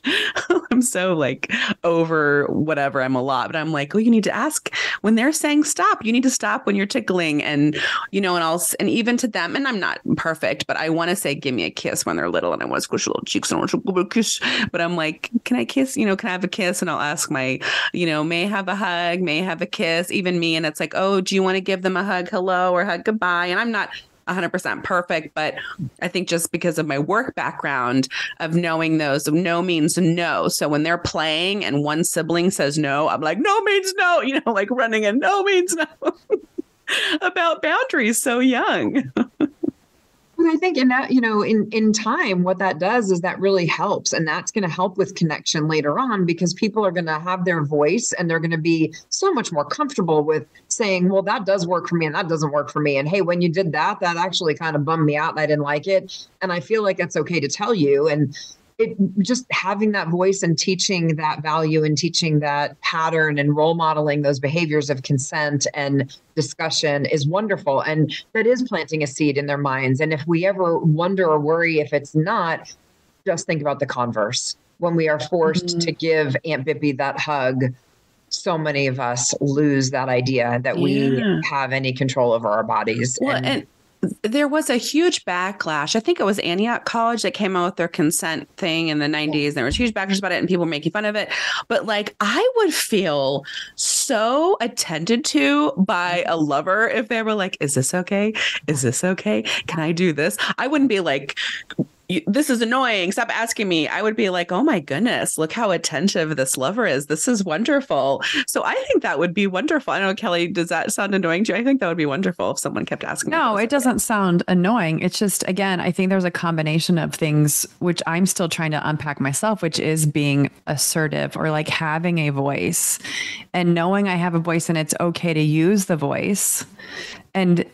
I'm so like over whatever I'm a lot, but I'm like, oh, you need to ask when they're saying stop, you need to stop when you're tickling, and, you know, and I'll, and even to them, and I'm not perfect, but I want to say, give me a kiss when they're little. And I want to squish a little cheeks and I want to kiss, but I'm like, can I kiss, you know, can I have a kiss? And I'll ask my, you know, may I have a hug, may I have a kiss, even me. And it's like, oh, do you want to give them a hug? Hello, or hug goodbye. And I'm not one hundred percent perfect, but I think just because of my work background of knowing those, of no means no. So when they're playing and one sibling says no, I'm like, no means no, you know, like running and no means no about boundaries so young. But I think in that, you know, in, in time, what that does is that really helps. And that's going to help with connection later on, because people are going to have their voice and they're going to be so much more comfortable with saying, well, that does work for me and that doesn't work for me. And hey, when you did that, that actually kind of bummed me out and I didn't like it. And I feel like it's okay to tell you. And it just having that voice and teaching that value and teaching that pattern and role modeling those behaviors of consent and discussion is wonderful. And that is planting a seed in their minds. And if we ever wonder or worry if it's not, just think about the converse. When we are forced mm-hmm. to give Aunt Bippy that hug, so many of us lose that idea that yeah. we have any control over our bodies. Well, and, and- there was a huge backlash. I think it was Antioch College that came out with their consent thing in the nineties. And there was huge backlash about it and people making fun of it. But like, I would feel so attended to by a lover if they were like, is this okay? Is this okay? Can I do this? I wouldn't be like, this is annoying, stop asking me. I would be like, oh my goodness, look how attentive this lover is. This is wonderful. So I think that would be wonderful. I don't know, Kelly, does that sound annoying to you? I think that would be wonderful if someone kept asking. No, it doesn't sound annoying. It's just, again, I think there's a combination of things which I'm still trying to unpack myself, which is being assertive or like having a voice and knowing I have a voice and it's okay to use the voice. And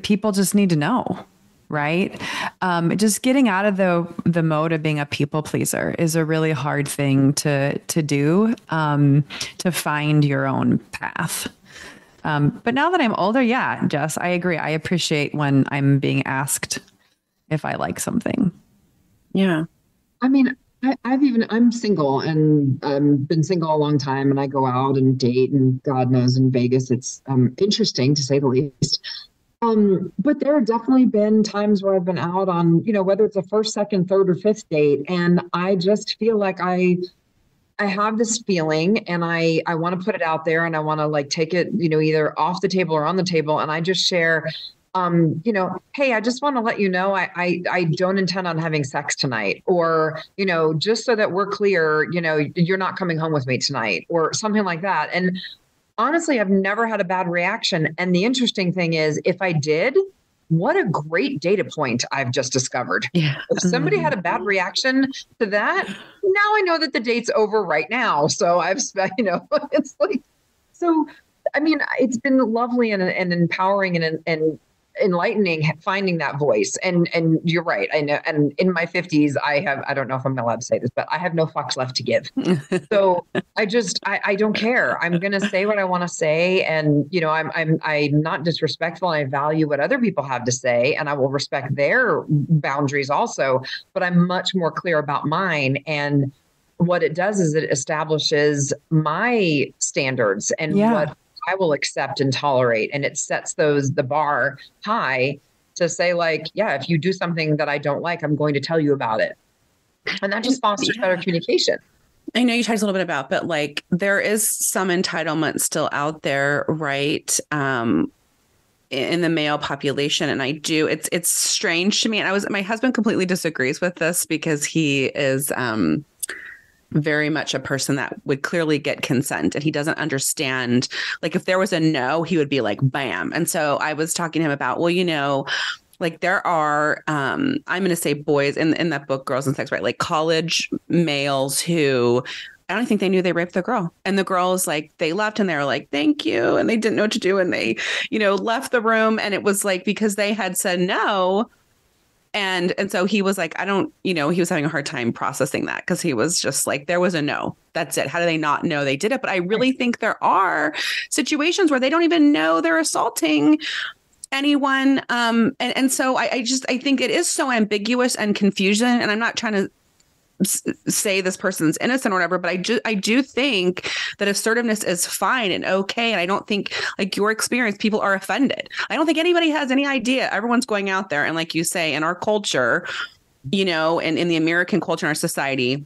people just need to know. Right. Um, just getting out of the the mode of being a people pleaser is a really hard thing to to do, um, to find your own path. Um, but now that I'm older, yeah, Jess, I agree. I appreciate when I'm being asked if I like something. Yeah. I mean, I, I've even I'm single and I've been single a long time and I go out and date and God knows in Vegas, it's um, interesting to say the least. Um, but there have definitely been times where I've been out on, you know, whether it's a first, second, third, or fifth date. And I just feel like I, I have this feeling and I, I want to put it out there and I want to like take it, you know, either off the table or on the table. And I just share, um, you know, hey, I just want to let you know, I, I, I don't intend on having sex tonight, or, you know, just so that we're clear, you know, you're not coming home with me tonight or something like that. And honestly, I've never had a bad reaction. And the interesting thing is, if I did, what a great data point I've just discovered. Yeah. If somebody had a bad reaction to that, now I know that the date's over right now. So I've, you know, it's like, so, I mean, it's been lovely and, and empowering and, and enlightening finding that voice. And, and you're right. I know. And in my fifties, I have, I don't know if I'm allowed to say this, but I have no fucks left to give. So I just, I, I don't care. I'm going to say what I want to say. And, you know, I'm, I'm, I'm not disrespectful. And I value what other people have to say and I will respect their boundaries also, but I'm much more clear about mine. And what it does is it establishes my standards and yeah. what I will accept and tolerate. And it sets those, the bar high to say like, yeah, if you do something that I don't like, I'm going to tell you about it. And that just fosters yeah. better communication. I know you talked a little bit about, but like there is some entitlement still out there, right? Um, in the male population. And I do, it's, it's strange to me. And I was, my husband completely disagrees with this because he is, um, very much a person that would clearly get consent and he doesn't understand, like if there was a no, he would be like, bam. And so I was talking to him about, well, you know, like there are, um, I'm going to say boys in, in that book, Girls and Sex, right? Like college males who, I don't think they knew they raped the girl. And the girls like, they left and they were like, thank you. And they didn't know what to do. And they, you know, left the room. And it was like, because they had said no. And and so he was like, I don't, you know, he was having a hard time processing that because he was just like, there was a no. That's it. How do they not know they did it? But I really think there are situations where they don't even know they're assaulting anyone. Um, and, and so I, I just I think it is so ambiguous and confusion. And I'm not trying to say this person's innocent or whatever, but I do, I do think that assertiveness is fine and okay. And I don't think like your experience, people are offended. I don't think anybody has any idea. Everyone's going out there. And like you say, in our culture, you know, and in, in the American culture, in our society,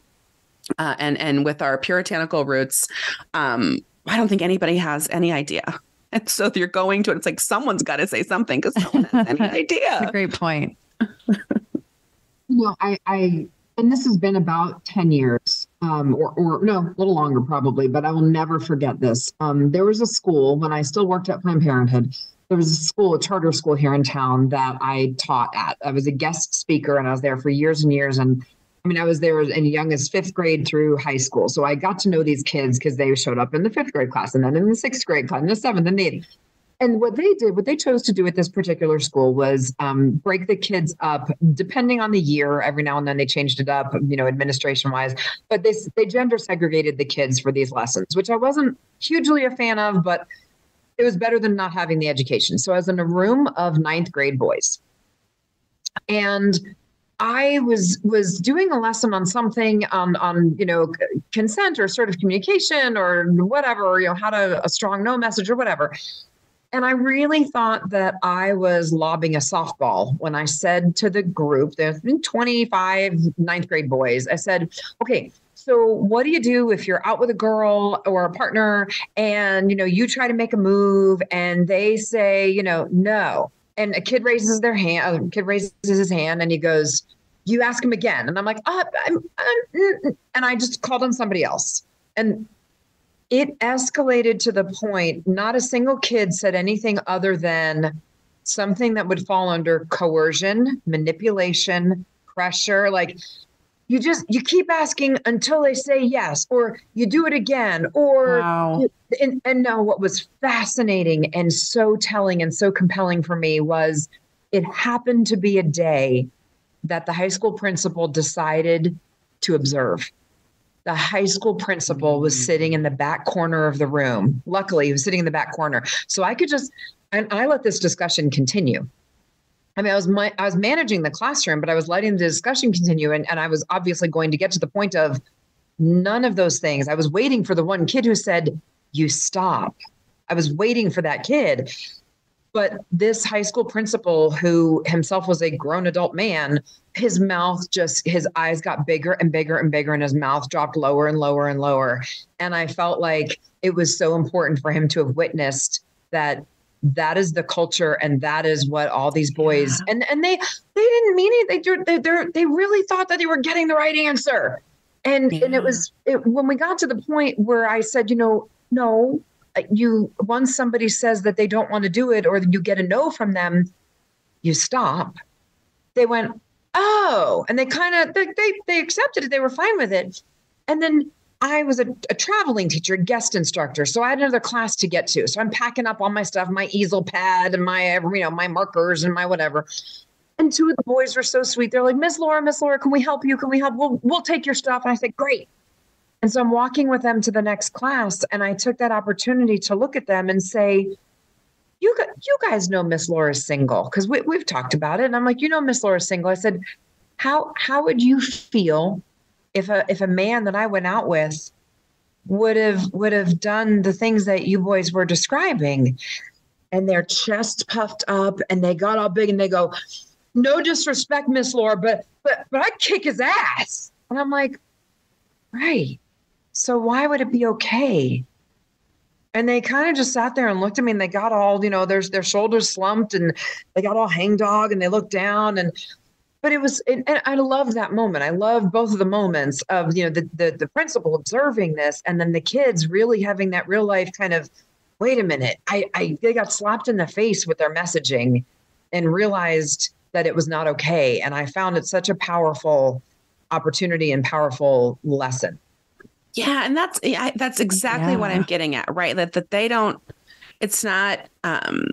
uh, and, and with our puritanical roots, um, I don't think anybody has any idea. And so if you're going to it, it's like, someone's got to say something because no one has any idea. That's a great point. No, I, I, And this has been about ten years um, or, or no, a little longer probably, but I will never forget this. Um, there was a school when I still worked at Planned Parenthood. There was a school, a charter school here in town that I taught at. I was a guest speaker and I was there for years and years. And I mean, I was there as young as fifth grade through high school. So I got to know these kids because they showed up in the fifth grade class and then in the sixth grade class and the seventh and eighth. And what they did, what they chose to do at this particular school was um, break the kids up, depending on the year. Every now and then they changed it up, you know, administration wise. But they they gender segregated the kids for these lessons, which I wasn't hugely a fan of, but it was better than not having the education. So I was in a room of ninth grade boys. And I was was doing a lesson on something on, on you know, consent or assertive communication or whatever, you know, how to a strong no message or whatever. And I really thought that I was lobbing a softball when I said to the group, there's been twenty-five ninth grade boys, I said, okay, so what do you do if you're out with a girl or a partner and, you know, you try to make a move and they say, you know, no. And a kid raises their hand, a kid raises his hand and he goes, you ask him again. And I'm like, oh, I'm, I'm, and I just called on somebody else. And it escalated to the point, not a single kid said anything other than something that would fall under coercion, manipulation, pressure. Like you just, you keep asking until they say yes, or you do it again, or, wow. and, and no, what was fascinating and so telling and so compelling for me was it happened to be a day that the high school principal decided to observe. The high school principal was sitting in the back corner of the room. Luckily, he was sitting in the back corner. So I could just, and I let this discussion continue. I mean, I was my, I was managing the classroom, but I was letting the discussion continue. And, and I was obviously going to get to the point of none of those things. I was waiting for the one kid who said, you stop. I was waiting for that kid. But this high school principal, who himself was a grown adult man, his mouth just, his eyes got bigger and bigger and bigger, and his mouth dropped lower and lower and lower. And I felt like it was so important for him to have witnessed that that is the culture, and that is what all these boys, yeah. and, and they, they didn't mean it. They, they, they really thought that they were getting the right answer. And, yeah. and it was, it, when we got to the point where I said, you know, no, you, once somebody says that they don't want to do it, or you get a no from them, you stop. They went, oh, and they kind of, they, they, they accepted it. They were fine with it. And then I was a, a traveling teacher, guest instructor. So I had another class to get to. So I'm packing up all my stuff, my easel pad and my, you know, my markers and my whatever. And two of the boys were so sweet. They're like, Miss Laura, Miss Laura, can we help you? Can we help? We'll, we'll take your stuff. And I said, great. And so I'm walking with them to the next class, and I took that opportunity to look at them and say, you, you guys know Miss Laura's single, because we, we've talked about it. And I'm like, you know Miss Laura's single. I said, how how would you feel if a if a man that I went out with would have would have done the things that you boys were describing? And their chest puffed up, and they got all big, and they go, no disrespect, Miss Laura, but but but I'd kick his ass. And I'm like, right. So why would it be okay? And they kind of just sat there and looked at me, and they got all, you know, their, their shoulders slumped, and they got all hangdog, and they looked down. And, but it was, and, and I loved that moment. I loved both of the moments of, you know, the, the, the principal observing this, and then the kids really having that real life kind of, wait a minute, I, I, they got slapped in the face with their messaging and realized that it was not okay. And I found it such a powerful opportunity and powerful lesson. Yeah. And that's, yeah, that's exactly yeah. what I'm getting at, right? That, that they don't, it's not um,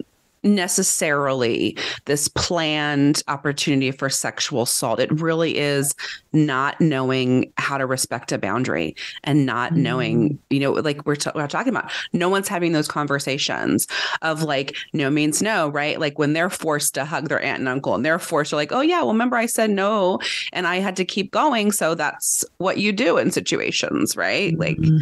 necessarily this planned opportunity for sexual assault. It really is not knowing how to respect a boundary and not mm-hmm. knowing, you know, like we're, t- we're talking about, no one's having those conversations of like, no means no, right? Like when they're forced to hug their aunt and uncle, and they're forced to like, oh yeah, well, remember I said no and I had to keep going. So that's what you do in situations, right? Like, mm-hmm.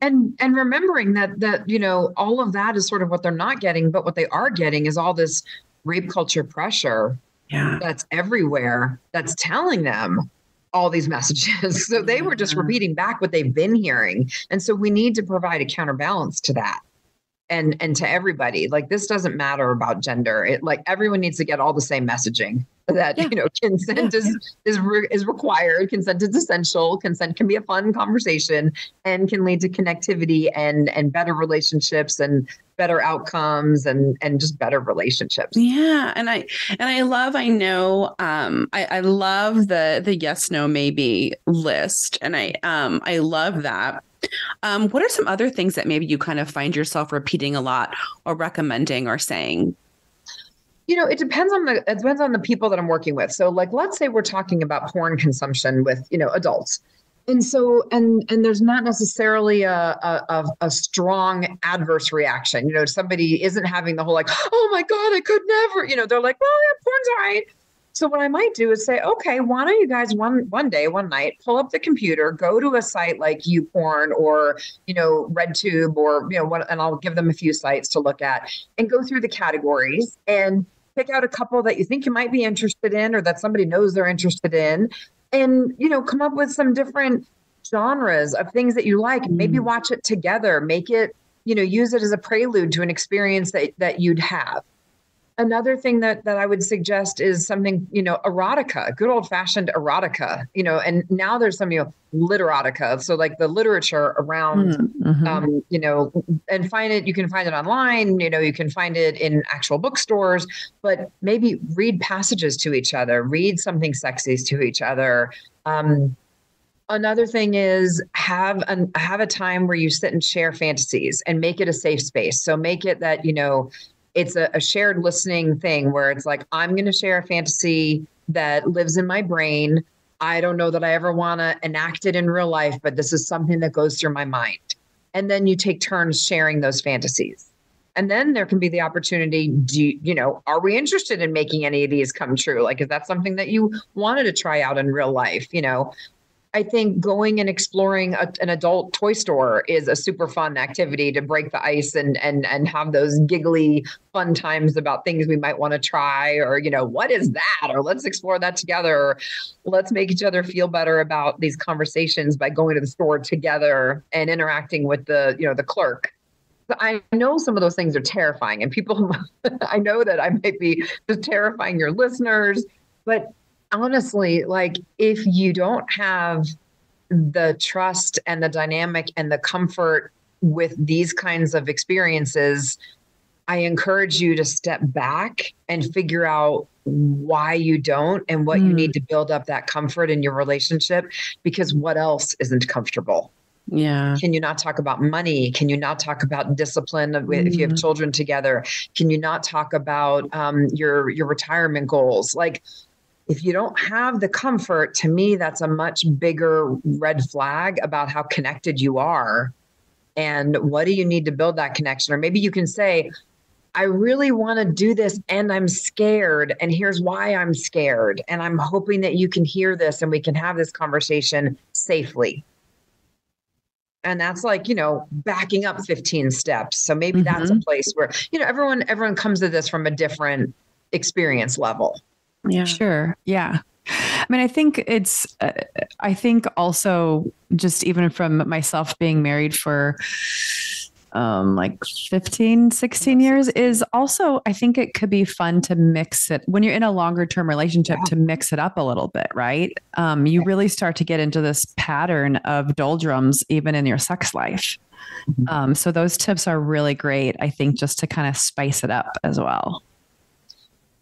And and remembering that, that, you know, all of that is sort of what they're not getting, but what they are getting is all this rape culture pressure yeah. that's everywhere, that's telling them all these messages. So they were just repeating back what they've been hearing. And so we need to provide a counterbalance to that. And and to everybody, like, this doesn't matter about gender. It, like, everyone needs to get all the same messaging that, yeah. you know, consent yeah. is is re- is required. Consent is essential. Consent can be a fun conversation and can lead to connectivity and and better relationships and better outcomes and and just better relationships. Yeah. And I and I love, I know, um, I, I love the the yes, no, maybe list. And I um I love that. Um, what are some other things that maybe you kind of find yourself repeating a lot or recommending or saying? You know, it depends on the, it depends on the people that I'm working with. So like, let's say we're talking about porn consumption with, you know, adults. And so, and, and there's not necessarily a, a, a strong adverse reaction. You know, somebody isn't having the whole like, oh my God, I could never, you know, they're like, well, yeah, porn's all right. So what I might do is say, okay, why don't you guys one one day, one night, pull up the computer, go to a site like YouPorn or, you know, RedTube or, you know, one, and I'll give them a few sites to look at and go through the categories and pick out a couple that you think you might be interested in or that somebody knows they're interested in and, you know, come up with some different genres of things that you like. Maybe watch it together, make it, you know, use it as a prelude to an experience that, that you'd have. Another thing that, that I would suggest is something, you know, erotica, good old fashioned erotica, you know, and now there's some, you know, literotica. So like the literature around, mm-hmm. um, you know, and find it, you can find it online, you know, you can find it in actual bookstores, but maybe read passages to each other, read something sexy to each other. Um, Another thing is have an, have a time where you sit and share fantasies and make it a safe space. So make it that, you know, it's a, a shared listening thing where it's like, I'm going to share a fantasy that lives in my brain. I don't know that I ever want to enact it in real life, but this is something that goes through my mind. And then you take turns sharing those fantasies. And then there can be the opportunity, do you, you know, are we interested in making any of these come true? Like, is that something that you wanted to try out in real life? You know, I think going and exploring a, an adult toy store is a super fun activity to break the ice and and and have those giggly fun times about things we might want to try or, you know, what is that? Or let's explore that together. Or let's make each other feel better about these conversations by going to the store together and interacting with the, you know, the clerk. I know some of those things are terrifying and people, I know that I might be just terrifying your listeners, but honestly, like if you don't have the trust and the dynamic and the comfort with these kinds of experiences, I encourage you to step back and figure out why you don't and what mm. you need to build up that comfort in your relationship, because what else isn't comfortable? Yeah. Can you not talk about money? Can you not talk about discipline mm. if you have children together? Can you not talk about um, your, your retirement goals? Like, if you don't have the comfort, to me, that's a much bigger red flag about how connected you are. And what do you need to build that connection? Or maybe you can say, I really want to do this and I'm scared. And here's why I'm scared. And I'm hoping that you can hear this and we can have this conversation safely. And that's like, you know, backing up fifteen steps. So maybe mm-hmm. that's a place where, you know, everyone, everyone comes to this from a different experience level. Yeah, sure. Yeah. I mean, I think it's, uh, I think also just even from myself being married for um, like fifteen, sixteen years is also, I think it could be fun to mix it when you're in a longer term relationship yeah. to mix it up a little bit. Right. Um, you really start to get into this pattern of doldrums, even in your sex life. Mm-hmm. Um, so those tips are really great. I think just to kind of spice it up as well.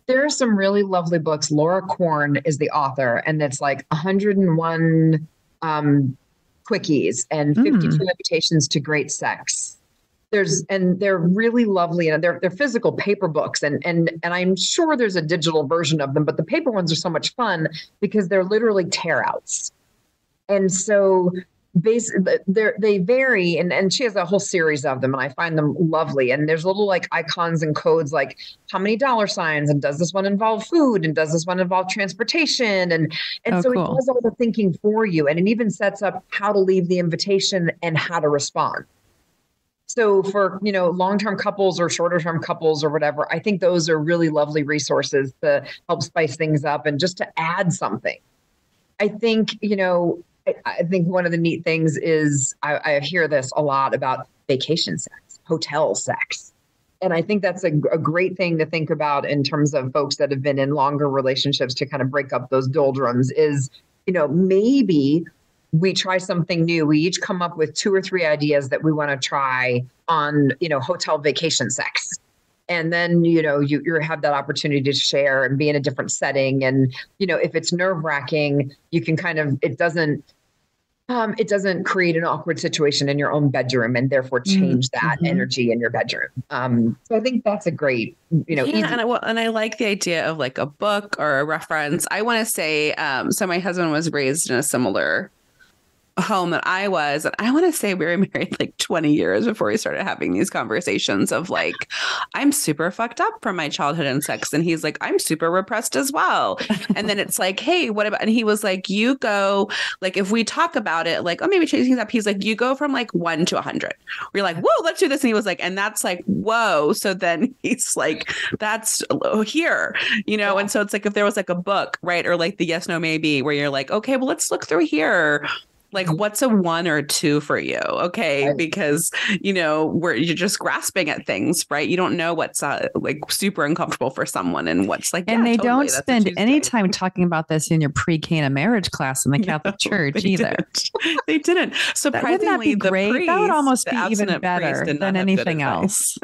There are some really lovely books. Laura Korn is the author, and it's like one hundred one um, quickies and fifty-two mm. invitations to great sex. There's and they're really lovely, and they're they're physical paper books, and and and I'm sure there's a digital version of them, but the paper ones are so much fun because they're literally tear-outs, and so. Basically, they vary, and, and she has a whole series of them, and I find them lovely. And there's little like icons and codes, like how many dollar signs, and does this one involve food, and does this one involve transportation, and and oh, so cool. It does all the thinking for you, and it even sets up how to leave the invitation and how to respond. So for, you know, long-term couples or shorter-term couples or whatever, I think those are really lovely resources to help spice things up and just to add something. I think, you know. I think one of the neat things is I, I hear this a lot about vacation sex, hotel sex. And I think that's a, a great thing to think about in terms of folks that have been in longer relationships to kind of break up those doldrums is, you know, maybe we try something new. We each come up with two or three ideas that we want to try on, you know, hotel vacation sex. And then, you know, you, you have that opportunity to share and be in a different setting. And, you know, if it's nerve wracking, you can kind of, it doesn't, Um, it doesn't create an awkward situation in your own bedroom and therefore change that mm-hmm. energy in your bedroom. Um, so I think that's a great, you know, yeah, easy- and, I, well, and I like the idea of like a book or a reference. I want to say, um, so my husband was raised in a similar home than I was. And I want to say we were married like twenty years before we started having these conversations of like, I'm super fucked up from my childhood and sex. And he's like, I'm super repressed as well. And then it's like, hey, what about, and he was like, you go, like, if we talk about it, like, oh, maybe changing things up. He's like, you go from like one to a hundred. We're like, whoa, let's do this. And he was like, and that's like, whoa. So then he's like, that's here, you know? And so it's like, if there was like a book, right? Or like the yes, no, maybe, where you're like, okay, well, let's look through here. Like, what's a one or two for you? Okay. Because, you know, where you're just grasping at things, right? You don't know what's uh, like super uncomfortable for someone and what's like, and yeah, they totally, don't spend any time talking about this in your pre-Cana marriage class in the Catholic no, Church they either. Didn't. They didn't. Surprisingly, that would be great. The priest, that would almost be even better than anything else.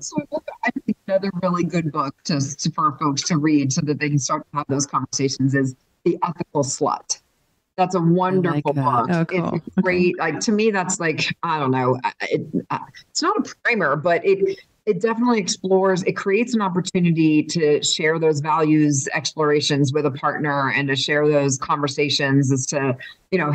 So I think another really good book just for folks to read so that they can start to have those conversations is The Ethical Slut. That's a wonderful like that. book. Oh, cool. It's great. Okay. Like, to me, that's like, I don't know. It, it's not a primer, but it, it definitely explores, it creates an opportunity to share those values explorations with a partner and to share those conversations as to, you know,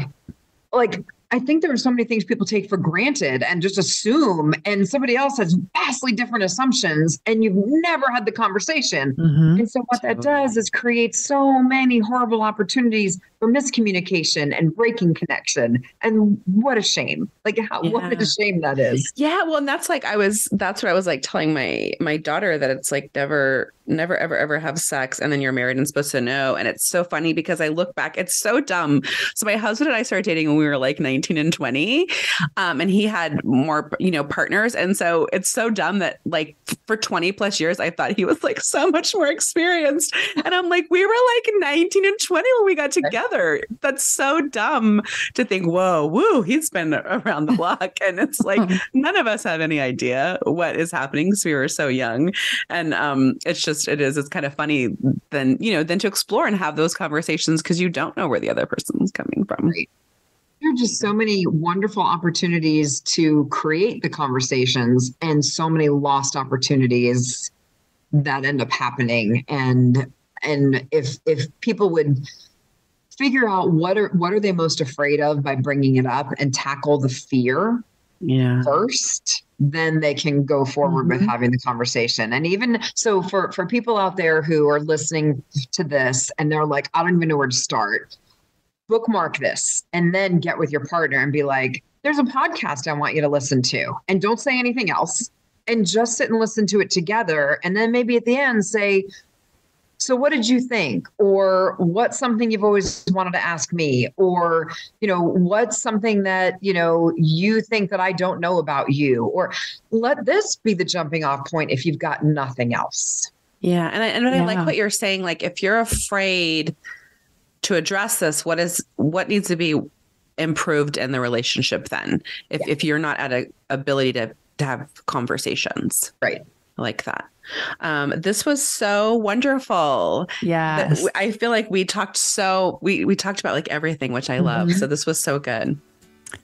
like, I think there are so many things people take for granted and just assume, and somebody else has vastly different assumptions and you've never had the conversation. Mm-hmm. And so what that does is create so many horrible opportunities for miscommunication and breaking connection. And what a shame. Like, how, yeah. what a shame that is. Yeah. Well, and that's like, I was, that's what I was like telling my, my daughter, that it's like, never, never, ever, ever have sex. And then you're married and supposed to know. And it's so funny because I look back, it's so dumb. So my husband and I started dating when we were like nineteen and twenty. Um, and he had more, you know, partners. And so it's so dumb that like for twenty plus years, I thought he was like so much more experienced. And I'm like, we were like nineteen and twenty when we got together. That's so dumb to think, whoa, woo, he's been around the block. And it's like, none of us have any idea what is happening because we were so young. And um, it's just, it is, it's kind of funny then, you know, then to explore and have those conversations because you don't know where the other person's coming from. Right. There are just so many wonderful opportunities to create the conversations and so many lost opportunities that end up happening. And and if if people would figure out what are what are they most afraid of by bringing it up and tackle the fear yeah. first, then they can go forward mm-hmm. with having the conversation. And even so for, for people out there who are listening to this and they're like, I don't even know where to start. Bookmark this and then get with your partner and be like, there's a podcast I want you to listen to, and don't say anything else, and just sit and listen to it together. And then maybe at the end say, so what did you think? Or what's something you've always wanted to ask me? Or, you know, what's something that, you know, you think that I don't know about you? Or let this be the jumping off point if you've got nothing else. Yeah. And I, and yeah. I like what you're saying. Like, if you're afraid to address this, what is what needs to be improved in the relationship then, if, yeah. if you're not at a ability to, to have conversations right like that. Um, this was so wonderful. Yeah. I feel like we talked so we, we talked about like everything, which I love. Mm-hmm. So this was so good.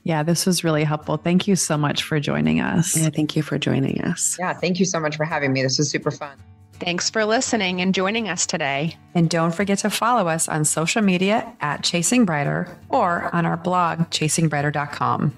Yeah, this was really helpful. Thank you so much for joining us. Yeah, thank you for joining us. Yeah, thank you so much for having me. This was super fun. Thanks for listening and joining us today. And don't forget to follow us on social media at Chasing Brighter or on our blog, chasing brighter dot com.